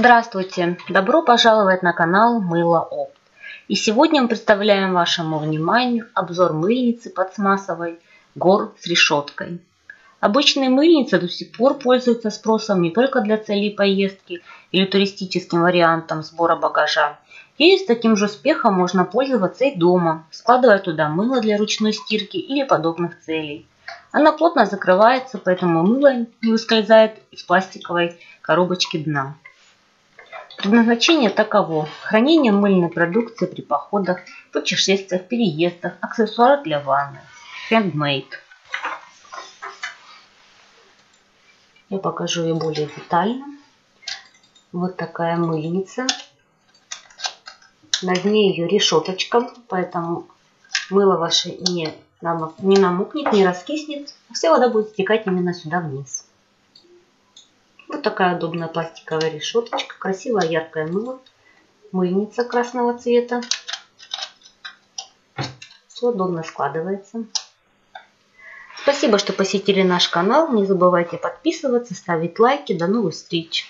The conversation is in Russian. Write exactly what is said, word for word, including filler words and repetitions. Здравствуйте! Добро пожаловать на канал Мыло Опт. И сегодня мы представляем вашему вниманию обзор мыльницы подсмасовой Гор с решеткой. Обычные мыльницы до сих пор пользуются спросом не только для целей поездки или туристическим вариантом сбора багажа. И с таким же успехом можно пользоваться и дома, складывая туда мыло для ручной стирки или подобных целей. Она плотно закрывается, поэтому мыло не выскользает из пластиковой коробочки дна. Предназначение таково: хранение мыльной продукции при походах, путешествиях, переездах, аксессуарах для ванны. Handmade. Я покажу ее более детально. Вот такая мыльница. На дне ее решеточка, поэтому мыло ваше не, не намокнет, не раскиснет. Вся вода будет стекать именно сюда вниз. Вот такая удобная пластиковая решеточка, красивое яркое мыло, мыльница красного цвета. Все удобно складывается. Спасибо, что посетили наш канал. Не забывайте подписываться, ставить лайки. До новых встреч!